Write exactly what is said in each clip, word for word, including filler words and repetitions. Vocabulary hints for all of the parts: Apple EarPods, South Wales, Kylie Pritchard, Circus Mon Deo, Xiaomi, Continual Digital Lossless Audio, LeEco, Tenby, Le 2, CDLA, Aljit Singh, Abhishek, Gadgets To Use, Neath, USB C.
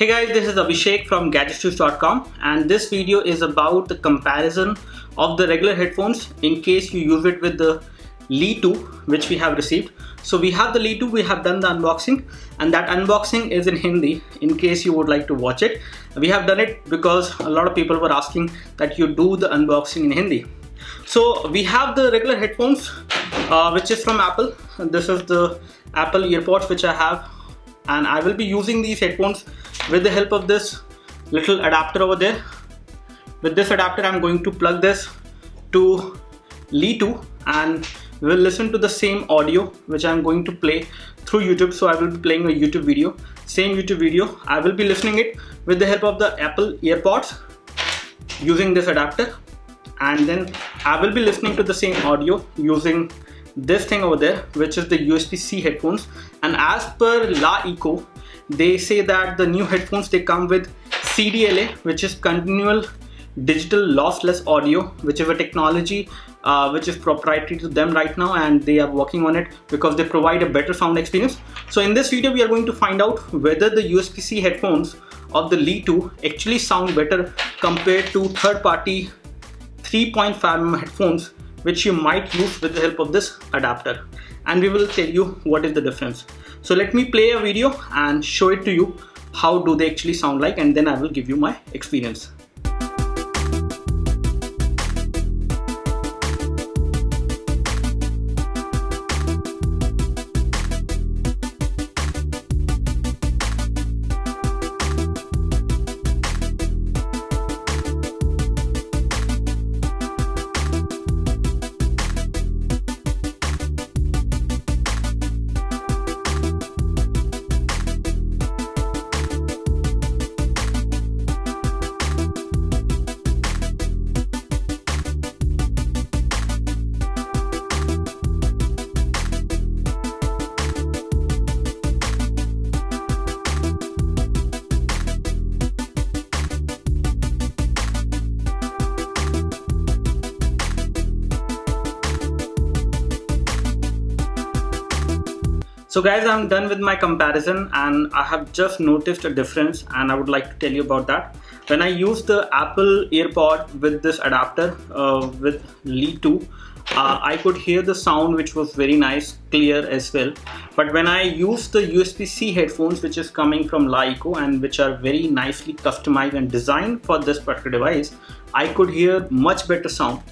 Hey guys, this is Abhishek from Gadgets Touse dot com, and this video is about the comparison of the regular headphones in case you use it with the Le two, which we have received. So we have the Le two, we have done the unboxing, and that unboxing is in Hindi in case you would like to watch it. We have done it because a lot of people were asking that you do the unboxing in Hindi. So we have the regular headphones uh, which is from Apple. This is the Apple EarPods which I have, and I will be using these headphones with the help of this little adapter over there. With this adapter, I'm going to plug this to Le two and we'll listen to the same audio which I'm going to play through YouTube. So I will be playing a YouTube video, same YouTube video. I will be listening it with the help of the Apple EarPods using this adapter, and then I will be listening to the same audio using this thing over there, which is the U S B C headphones. And as per LeEco, they say that the new headphones, they come with C D L A, which is Continual Digital Lossless Audio, which is a technology uh, which is proprietary to them right now, and they are working on it because they provide a better sound experience. So in this video, we are going to find out whether the U S B C headphones of the Le two actually sound better compared to third-party three point five millimeter headphones, which you might use with the help of this adapter, and we will tell you what is the difference. So let me play a video and show it to you how do they actually sound like, and then I will give you my experience. So guys, I'm done with my comparison and I have just noticed a difference, and I would like to tell you about that. When I use the Apple EarPod with this adapter uh, with Le two, uh, I could hear the sound, which was very nice, clear as well. But when I use the U S B C headphones, which is coming from LeEco and which are very nicely customized and designed for this particular device, I could hear much better sound,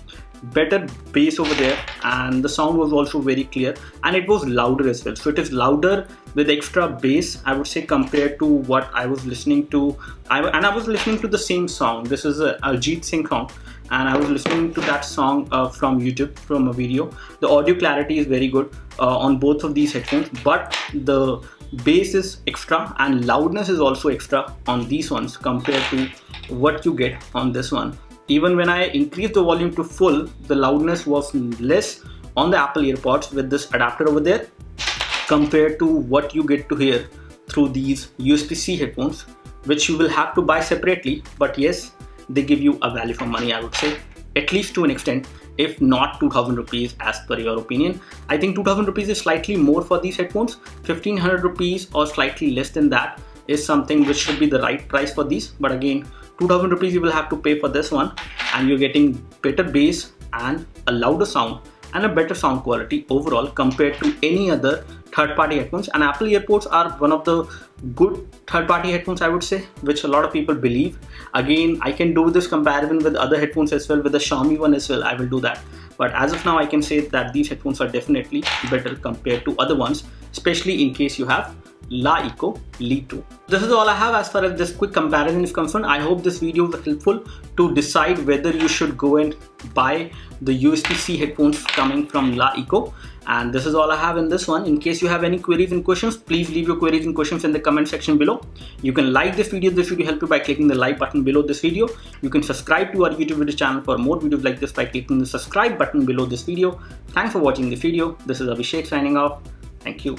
better bass over there, and the sound was also very clear, and it was louder as well. So it is louder with extra bass, I would say, compared to what I was listening to. I, and I was listening to the same song. This is a Aljit Singh song, and I was listening to that song uh, from YouTube, from a video. The audio clarity is very good uh, on both of these headphones, but the bass is extra and loudness is also extra on these ones compared to what you get on this one. Even when I increased the volume to full, the loudness was less on the Apple EarPods with this adapter over there compared to what you get to hear through these U S B C headphones, which you will have to buy separately. But yes, they give you a value for money, I would say, at least to an extent, if not two thousand rupees as per your opinion. I think two thousand rupees is slightly more for these headphones. Fifteen hundred rupees or slightly less than that is something which should be the right price for these. But again, two thousand rupees you will have to pay for this one, and you're getting better bass and a louder sound and a better sound quality overall compared to any other third-party headphones. And Apple EarPods are one of the good third-party headphones, I would say, which a lot of people believe. Again, I can do this comparison with other headphones as well, with the Xiaomi one as well, I will do that. But as of now, I can say that these headphones are definitely better compared to other ones, especially in case you have LeEco Le two. This is all I have as far as this quick comparison is concerned. I hope this video was helpful to decide whether you should go and buy the U S B C headphones coming from LeEco. And this is all I have in this one. In case you have any queries and questions, please leave your queries and questions in the comment section below. You can like this video. This video helped you by clicking the like button below this video. You can subscribe to our YouTube video channel for more videos like this by clicking the subscribe button below this video. Thanks for watching this video. This is Abhishek signing off. Thank you.